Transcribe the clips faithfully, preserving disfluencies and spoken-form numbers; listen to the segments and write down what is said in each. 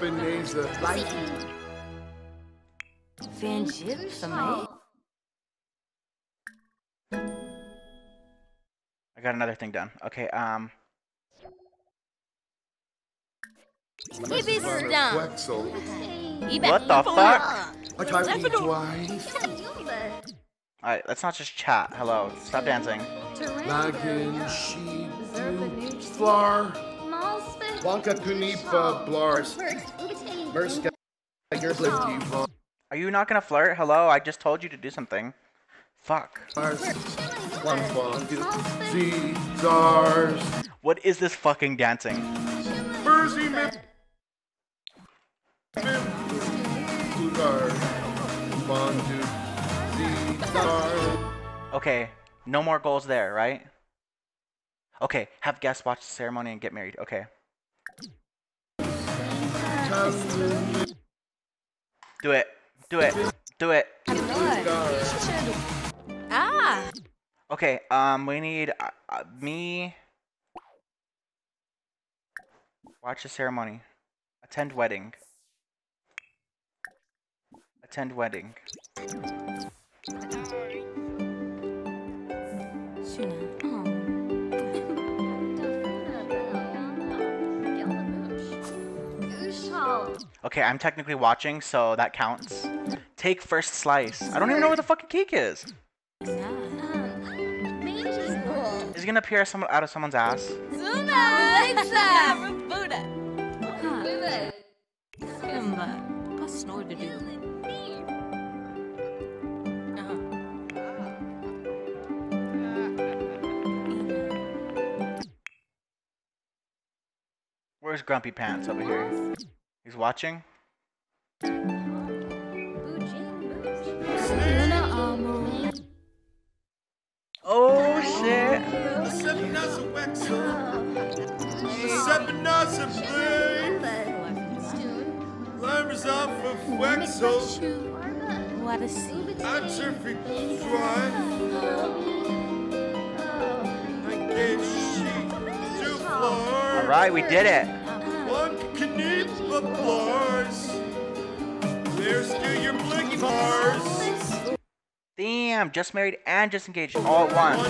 Japanese lighting. Friendship, somebody. I got another thing done. Okay, um. What the fuck? Alright, let's not just chat. Hello, stop dancing. Nagin, she, flar, Wonka Kunipa, blars, Merska, your blift. Are you not gonna flirt? Hello, I just told you to do something. Fuck. What is this fucking dancing? Okay, no more goals there, right? Okay, have guests watch the ceremony and get married. Okay. Do it. Do it. Do it. Ah. Okay, um we need uh, uh, me watch the ceremony. Attend wedding. Attend wedding. Okay, I'm technically watching, so that counts. Take first slice. I don't even know where the fucking cake is. Is it gonna appear someone out of someone's ass? Where's Grumpy Pants over here? He's watching. Oh shit! All right, we did it. Damn, just married and just engaged all at once.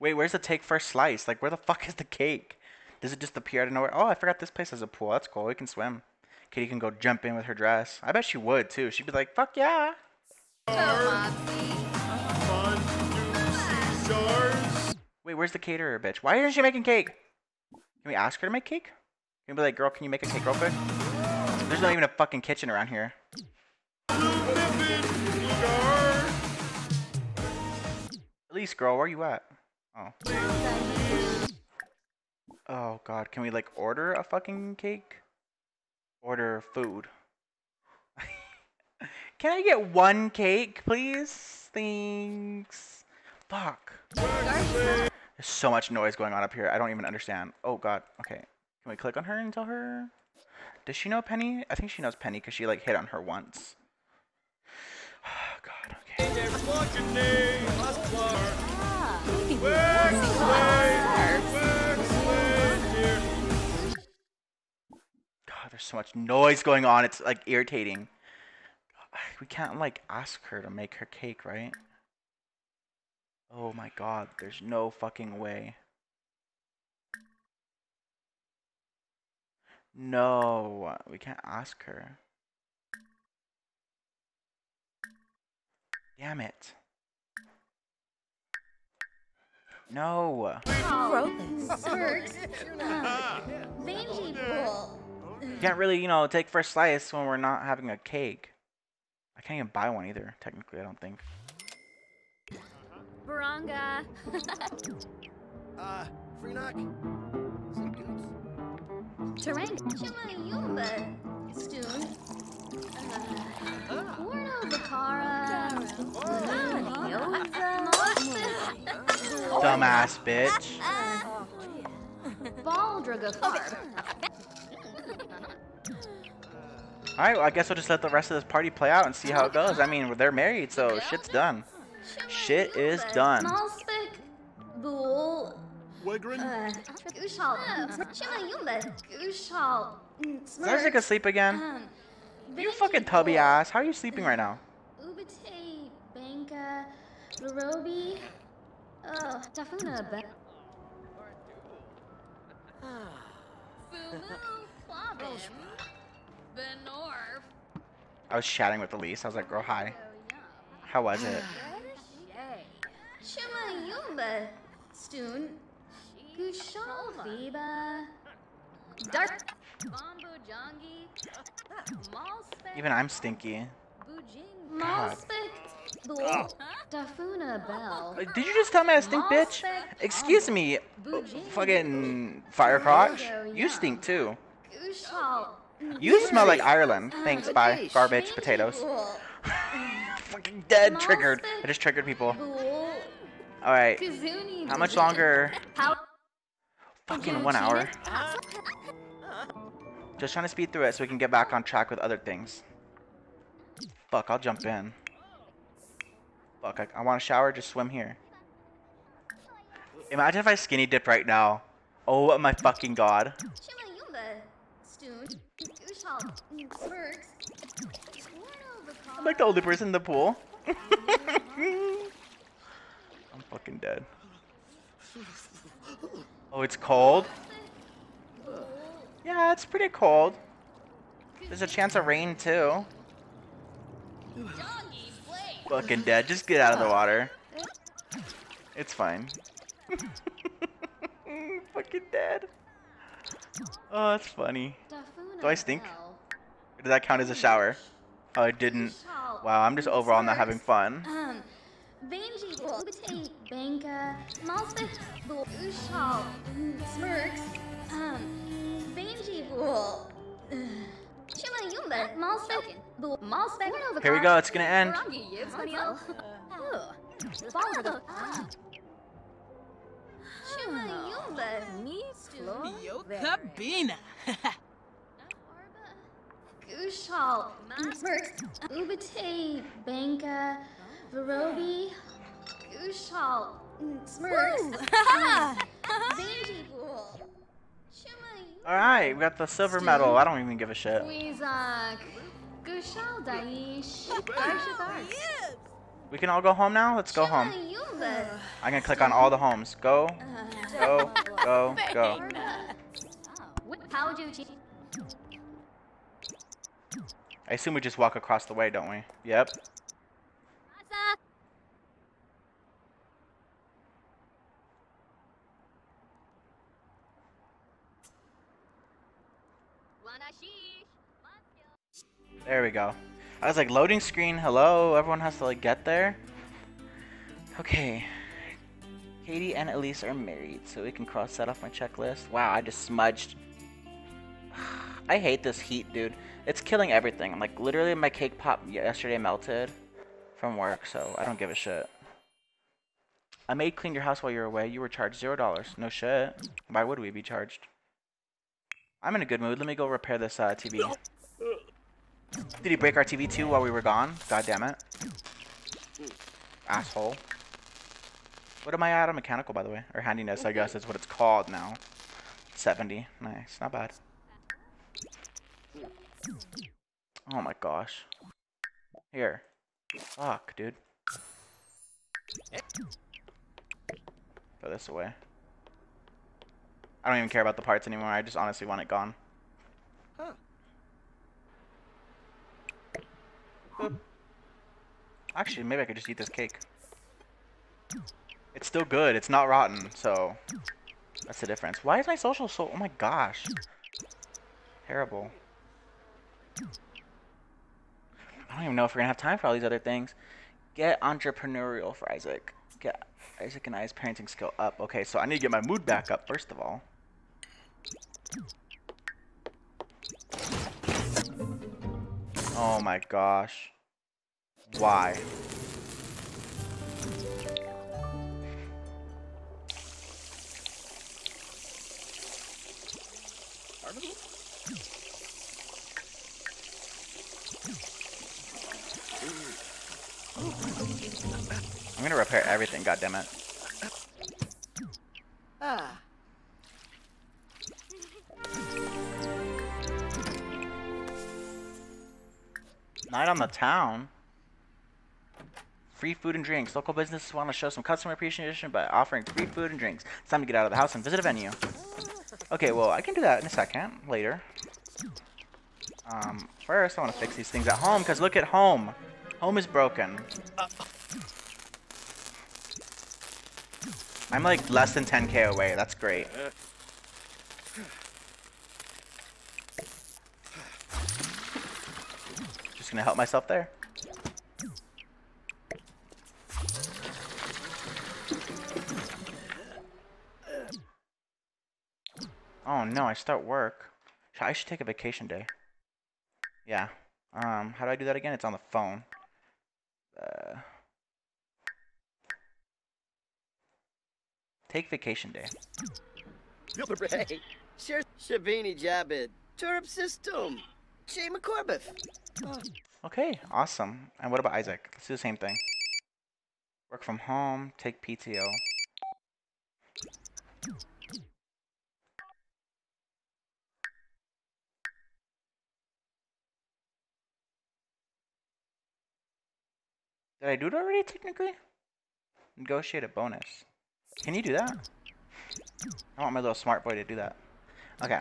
Wait, where's the take first slice? Like, where the fuck is the cake? Does it just appear out of nowhere? Oh, I forgot this place has a pool. That's cool. We can swim. Kitty can go jump in with her dress. I bet she would, too. She'd be like, fuck yeah. Wait, where's the caterer, bitch? Why isn't she making cake? Can we ask her to make cake? Can we be like, girl, can you make a cake real quick? There's not even a fucking kitchen around here. At least, girl, where are you at? Oh. Oh, God. Can we, like, order a fucking cake? Order food. Can I get one cake, please? Thanks. Fuck. There's so much noise going on up here. I don't even understand. Oh, God. Okay. Can we click on her and tell her? Does she know Penny? I think she knows Penny because she, like, hit on her once. Oh, God. Okay. God, there's so much noise going on. It's, like, irritating. We can't, like, ask her to make her cake, right? Oh my God, there's no fucking way. No, we can't ask her. Damn it. No. You can't really, you know, take first slice when we're not having a cake. I can't even buy one either, technically, I don't think. Baranga. uh, free knock. Terrain. Chimayumba. Stoon. Porno Bakara. Dumbass bitch. Baldragafar. Alright, well, I guess we'll just let the rest of this party play out and see how it goes. I mean, they're married, so shit's done. Shit is done. Zarzik can sleep again. You fucking tubby ass. How are you sleeping right now? I was chatting with Elise. I was like, girl, hi. How was it? Even I'm stinky. God. Did you just tell me I stink, bitch? Excuse me, fucking firecrotch. You stink too. You smell like Ireland. Thanks, bye. Garbage, potatoes. Fucking dead triggered. I just triggered people. Alright. How much longer? Fucking one hour. Just trying to speed through it so we can get back on track with other things. Fuck, I'll jump in. Fuck, I, I want to shower, just swim here. Imagine if I skinny dip right now. Oh my fucking god. I'm like the only person in the pool. I'm fucking dead. Oh, it's cold? Yeah, it's pretty cold. There's a chance of rain too. Fucking dead. Just get out of the water. It's fine. Fucking dead. Oh, that's funny. Do I stink? Or did that count as a shower? Oh, I didn't. Wow, I'm just overall not having fun. Here we go, it's gonna end. Alright, we got the silver medal. I don't even give a shit. We can all go home now? Let's go home. I'm gonna click on all the homes. Go, go, go, go. I assume we just walk across the way, don't we? Yep. There we go. I was like, loading screen, hello, everyone has to like get there. Okay. Katie and Elise are married, so we can cross that off my checklist. Wow, I just smudged. I hate this heat, dude. It's killing everything. I'm like, literally my cake pop yesterday melted from work, so I don't give a shit. I made clean your house while you were away. You were charged zero dollars. No shit. Why would we be charged? I'm in a good mood. Let me go repair this uh, T V. Did he break our T V too while we were gone? God damn it. Asshole. What am I at on mechanical, by the way? Or handiness, I guess is what it's called now. seventy. Nice. Not bad. Oh my gosh. Here. Fuck, dude. Throw this away. I don't even care about the parts anymore. I just honestly want it gone. Huh. Actually, maybe I could just eat this cake. It's still good. It's not rotten, so that's the difference. Why is my social so? Oh my gosh, terrible. I don't even know if we're gonna have time for all these other things. Get entrepreneurial for Isaac. Get Isaac and I's parenting skill up. Okay, so I need to get my mood back up first of all. Oh my gosh. Why? I'm I'm gonna repair everything, goddammit. Ah. Night on the town. Free food and drinks. Local businesses want to show some customer appreciation by offering free food and drinks. It's time to get out of the house and visit a venue. Okay, well, I can do that in a second, later. Um, first, I want to fix these things at home, because look at home. Home is broken. I'm like less than ten K away. That's great. Just going to help myself there. Oh no, I start work. I should take a vacation day. Yeah. Um, how do I do that again? It's on the phone. Uh, take vacation day. Hey, sure, Shabini Jabid, Turb System, Jay McCorbiff. Okay, awesome. And what about Isaac? Let's do the same thing. Work from home, take P T O. Did I do it already, technically? Negotiate a bonus. Can you do that? I want my little smart boy to do that. Okay.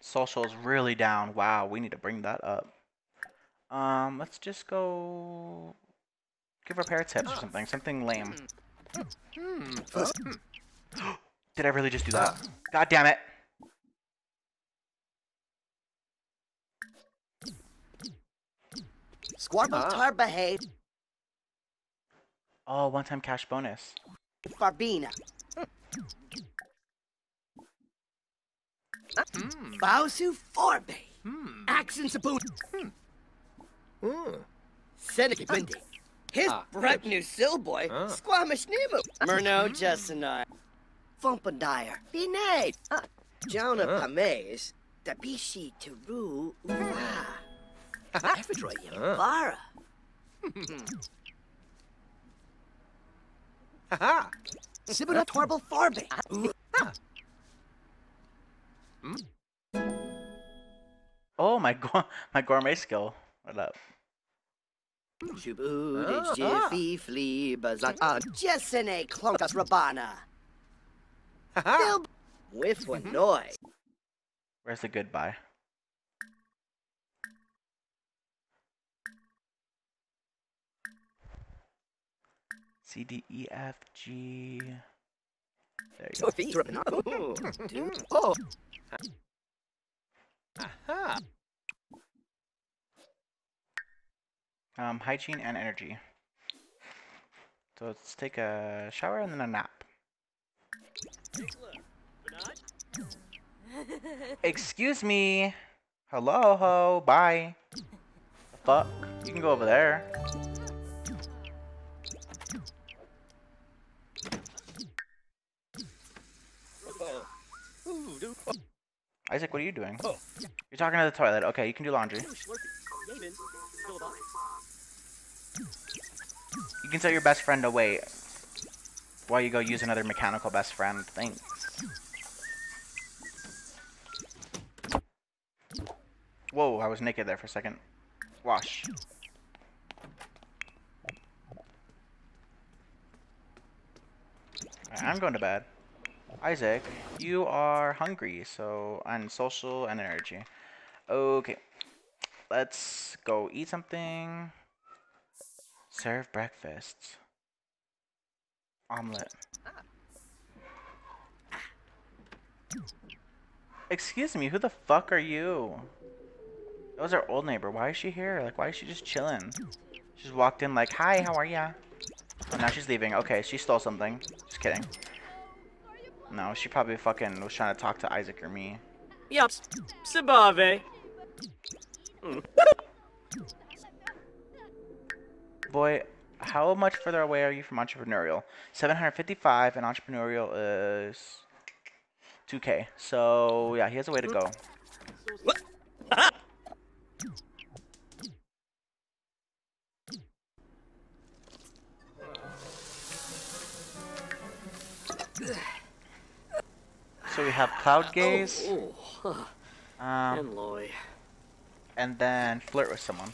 Social's really down. Wow, we need to bring that up. Um, let's just go... give repair tips or something. Something lame. Did I really just do that? God damn it! Squabble tar behave. Oh, one-time cash bonus. Barbina. Bausu Forbe. Accents about. Seneca Bindi. His bright new sill boy. Squamish Nemo. Murno Jessanai. Fumpadire. Binay. Jonah Pames. Dabishi Teru. Bara. Haha. Sibuna Torble Farbe. Oh my go my gourmet skill. What up? Shubu Jiffy Flea Bazan Jessene Clonkas Rabana. Haha. With one noise. Where's the goodbye? C, D, E, F, G... There you go. Oh. Aha. Um, hygiene and energy. So let's take a shower and then a nap. Excuse me. Hello, ho. Bye. The fuck? You can go over there. Isaac, what are you doing? Oh. You're talking to the toilet. Okay, you can do laundry. You can set your best friend to wait while you go use another mechanical best friend. Thanks. Whoa, I was naked there for a second. Wash. Alright, I'm going to bed. Isaac, you are hungry, so and social and energy. Okay, let's go eat something. Serve breakfast. Omelette. Excuse me, who the fuck are you? That was our old neighbor. Why is she here? Like, why is she just chilling? She just walked in like, hi, how are ya? Oh, now she's leaving. Okay, she stole something. Just kidding. No, she probably fucking was trying to talk to Isaac or me. Yup. Sabave. Boy, how much further away are you from entrepreneurial? seven hundred fifty-five, and entrepreneurial is two K. So, yeah, he has a way to go. So we have Cloud Gaze. Um, and then Flirt with Someone.